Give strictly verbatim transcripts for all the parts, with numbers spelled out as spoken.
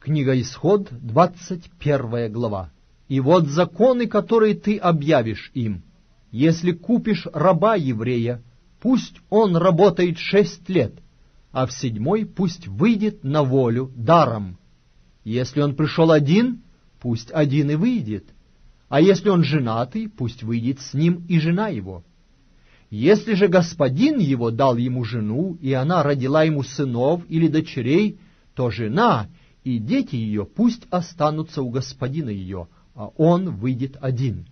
Книга Исход, двадцать первая глава. «И вот законы, которые ты объявишь им. Если купишь раба еврея, пусть он работает шесть лет, а в седьмой пусть выйдет на волю даром. Если он пришел один, пусть один и выйдет, а если он женатый, пусть выйдет с ним и жена его. Если же господин его дал ему жену, и она родила ему сынов или дочерей, то жена и дети ее пусть останутся у господина ее, а он выйдет один.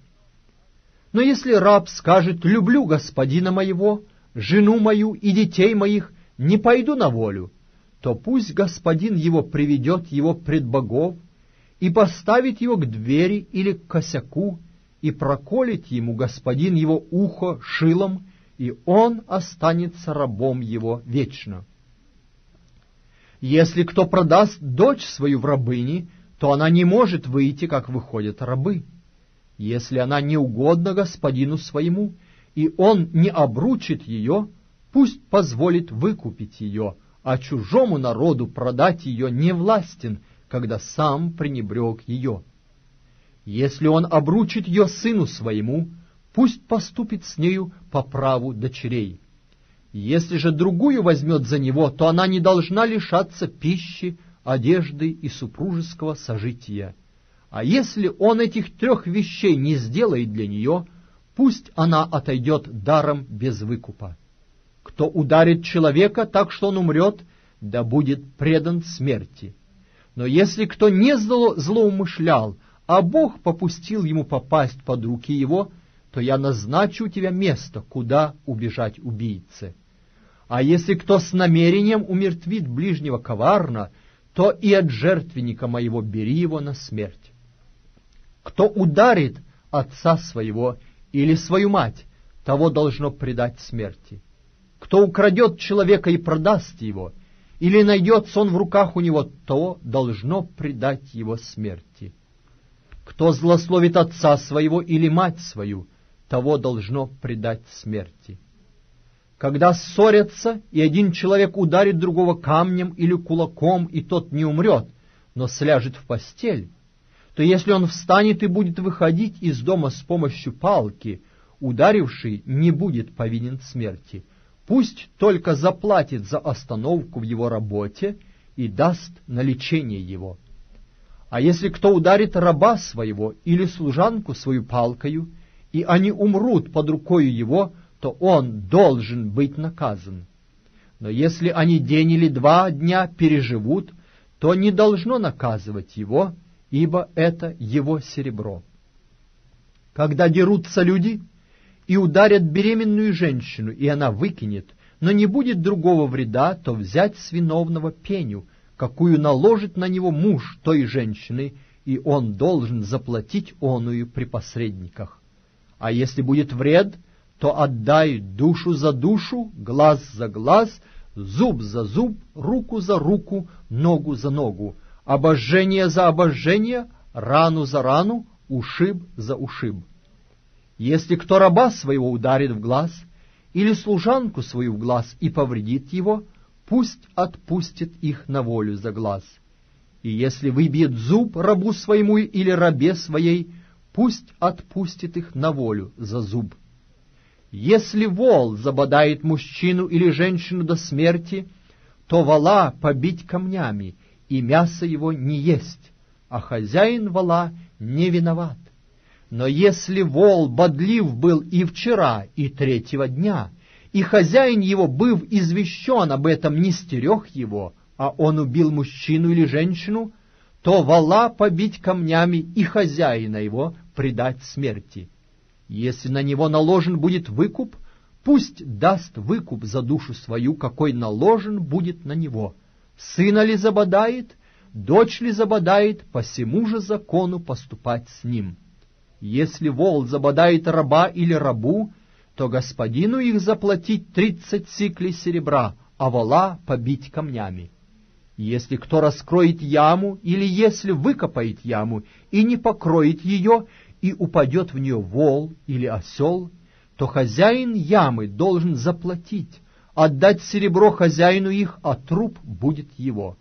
Но если раб скажет: люблю господина моего, жену мою и детей моих, не пойду на волю, то пусть господин его приведет его пред богов и поставит его к двери или к косяку, и проколет ему господин его ухо шилом, и он останется рабом его вечно. Если кто продаст дочь свою в рабыни, то она не может выйти, как выходят рабы. Если она не угодна господину своему, и он не обручит ее, пусть позволит выкупить ее, а чужому народу продать ее не властен, когда сам пренебрег ее. Если он обручит ее сыну своему, пусть поступит с нею по праву дочерей. Если же другую возьмет за него, то она не должна лишаться пищи, одежды и супружеского сожития. А если он этих трех вещей не сделает для нее, пусть она отойдет даром без выкупа. Кто ударит человека так, что он умрет, да будет предан смерти. Но если кто не зло, злоумышлял, а Бог попустил ему попасть под руки его, то я назначу у тебя место, куда убежать убийце. А если кто с намерением умертвит ближнего коварно, то и от жертвенника моего бери его на смерть. Кто ударит отца своего или свою мать, того должно предать смерти. Кто украдет человека и продаст его, или найдется он в руках у него, то должно предать его смерти. Кто злословит отца своего или мать свою, того должно предать смерти. Когда ссорятся, и один человек ударит другого камнем или кулаком, и тот не умрет, но сляжет в постель, то если он встанет и будет выходить из дома с помощью палки, ударивший не будет повинен смерти. Пусть только заплатит за остановку в его работе и даст на лечение его. А если кто ударит раба своего или служанку свою палкою, и они умрут под рукою его, то он должен быть наказан. Но если они день или два дня переживут, то не должно наказывать его, ибо это его серебро. Когда дерутся люди и ударят беременную женщину, и она выкинет, но не будет другого вреда, то взять с виновного пеню, какую наложит на него муж той женщины, и он должен заплатить оную при посредниках. А если будет вред, то отдай душу за душу, глаз за глаз, зуб за зуб, руку за руку, ногу за ногу, обожжение за обожжение, рану за рану, ушиб за ушиб. Если кто раба своего ударит в глаз, или служанку свою в глаз и повредит его, пусть отпустит их на волю за глаз. И если выбьет зуб рабу своему или рабе своей, пусть отпустит их на волю за зуб. Если вол забодает мужчину или женщину до смерти, то вола побить камнями, и мясо его не есть, а хозяин вола не виноват. Но если вол бодлив был и вчера, и третьего дня, и хозяин его, быв извещен об этом, не стерег его, а он убил мужчину или женщину, то вола побить камнями и хозяина его предать смерти. Если на него наложен будет выкуп, пусть даст выкуп за душу свою, какой наложен будет на него. Сына ли забодает, дочь ли забодает, по сему же закону поступать с ним. Если вол забодает раба или рабу, то господину их заплатить тридцать сиклей серебра, а вола побить камнями. Если кто раскроет яму, или если выкопает яму и не покроет ее, и упадет в нее вол или осел, то хозяин ямы должен заплатить, отдать серебро хозяину их, а труп будет его.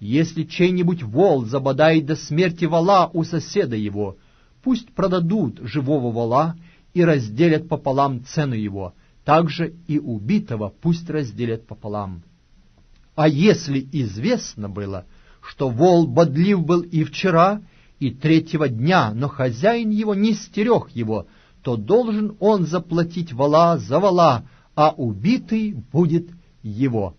Если чей-нибудь вол забодает до смерти вола у соседа его, пусть продадут живого вола и разделят пополам цену его, также и убитого пусть разделят пополам. А если известно было, что вол бодлив был и вчера, и третьего дня, но хозяин его не стерег его, то должен он заплатить вола за вола, а убитый будет его.